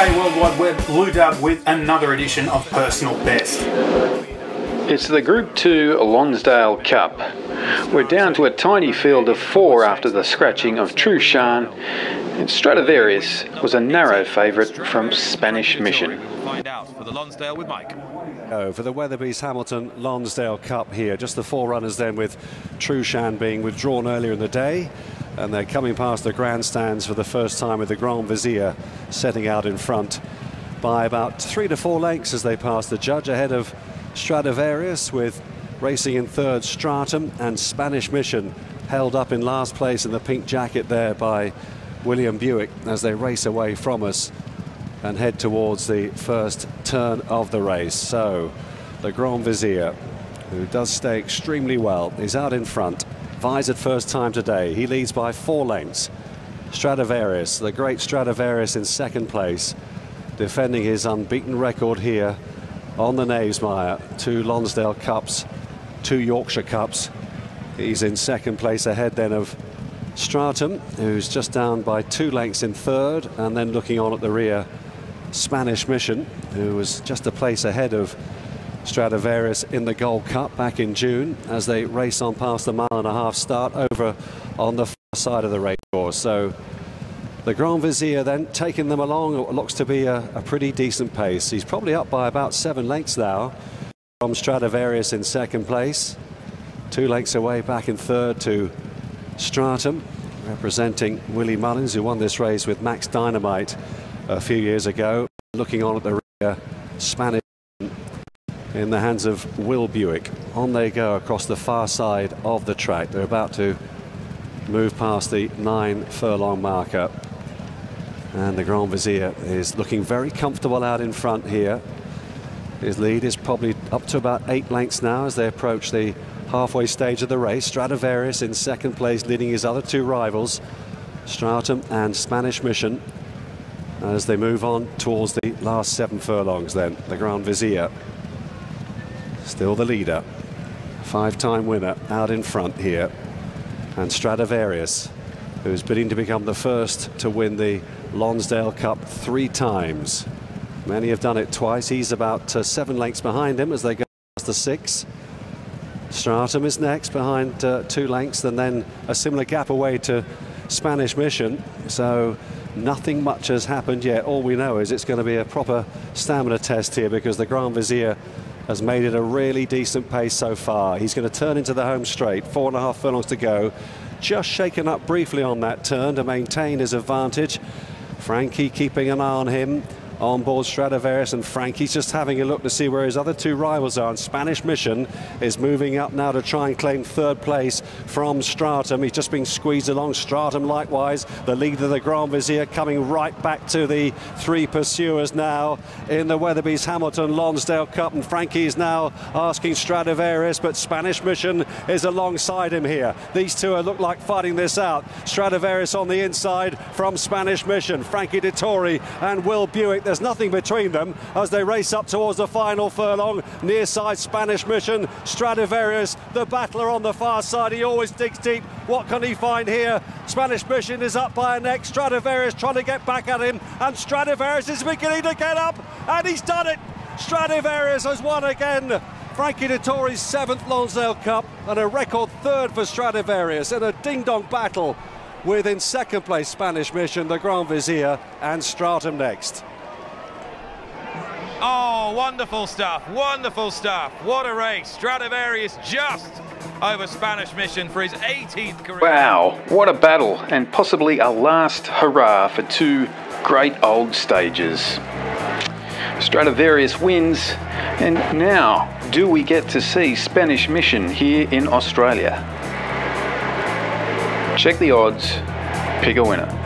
UK World Wide Web blew up with another edition of Personal Best. It's the Group 2 Lonsdale Cup. We're down to a tiny field of four after the scratching of Trushan, and Stradivarius was a narrow favourite from Spanish Mission. We'll find out for the Lonsdale with Mike. For the Weatherby's Hamilton Lonsdale Cup here, just the four runners then, with Trushan being withdrawn earlier in the day, and they're coming past the grandstands for the first time with the Grand Vizier setting out in front by about 3 to 4 lengths as they pass the judge, ahead of Stradivarius, with racing in third Stratum, and Spanish Mission held up in last place in the pink jacket there by William Buick as they race away from us and head towards the first turn of the race. So the Grand Vizier, who does stay extremely well, is out in front. Vizier first time today, he leads by 4 lengths. Stradivarius, the great Stradivarius, in second place, defending his unbeaten record here on the Knavesmire. 2 Lonsdale Cups, 2 Yorkshire Cups. He's in second place, ahead then of Stratum, who's just down by 2 lengths in third, and then looking on at the rear, Spanish Mission, who was just a place ahead of Stradivarius in the Gold Cup back in June, as they race on past the 1.5 mile start over on the far side of the racecourse. So the Grand Vizier then taking them along at what looks to be a pretty decent pace. He's probably up by about 7 lengths now from Stradivarius in second place, 2 lengths away back in third to Stratum, representing Willie Mullins, who won this race with Max Dynamite a few years ago. Looking on at the rear, Spanish in the hands of Will Buick. On they go across the far side of the track. They're about to move past the 9 furlong marker, and the Grand Vizier is looking very comfortable out in front here. His lead is probably up to about 8 lengths now as they approach the halfway stage of the race. Stradivarius in second place, leading his other two rivals, Stratum and Spanish Mission, as they move on towards the last 7 furlongs then. The Grand Vizier, still the leader, 5-time winner, out in front here. And Stradivarius, who's bidding to become the first to win the Lonsdale Cup 3 times. Many have done it twice. He's about 7 lengths behind him as they go past the 6. Stratum is next, behind 2 lengths, and then a similar gap away to Spanish Mission. So nothing much has happened yet. All we know is it's going to be a proper stamina test here, because the Grand Vizier has made it a really decent pace so far. He's going to turn into the home straight, 4.5 furlongs to go. Just shaken up briefly on that turn to maintain his advantage. Frankie keeping an eye on him on board Stradivarius, and Frankie's just having a look to see where his other two rivals are, and Spanish Mission is moving up now to try and claim third place from Stratum. He's just been squeezed along. Stratum likewise, the leader of the Grand Vizier, coming right back to the 3 pursuers now in the Weatherby's Hamilton Lonsdale Cup, and Frankie is now asking Stradivarius, but Spanish Mission is alongside him here. These two are look like fighting this out. Stradivarius on the inside from Spanish Mission, Frankie Dettori and Will Buick. There's nothing between them as they race up towards the final furlong. Near side, Spanish Mission. Stradivarius, the battler on the far side. He always digs deep. What can he find here? Spanish Mission is up by a neck. Stradivarius trying to get back at him, and Stradivarius is beginning to get up, and he's done it. Stradivarius has won again. Frankie Dettori's 7th Lonsdale Cup, and a record 3rd for Stradivarius in a ding-dong battle with, in second place, Spanish Mission, the Grand Vizier, and Stratum next. Oh, wonderful stuff, wonderful stuff. What a race. Stradivarius just over Spanish Mission for his 18th career. Wow, what a battle, and possibly a last hurrah for 2 great old stages. Stradivarius wins, and now do we get to see Spanish Mission here in Australia? Check the odds, pick a winner.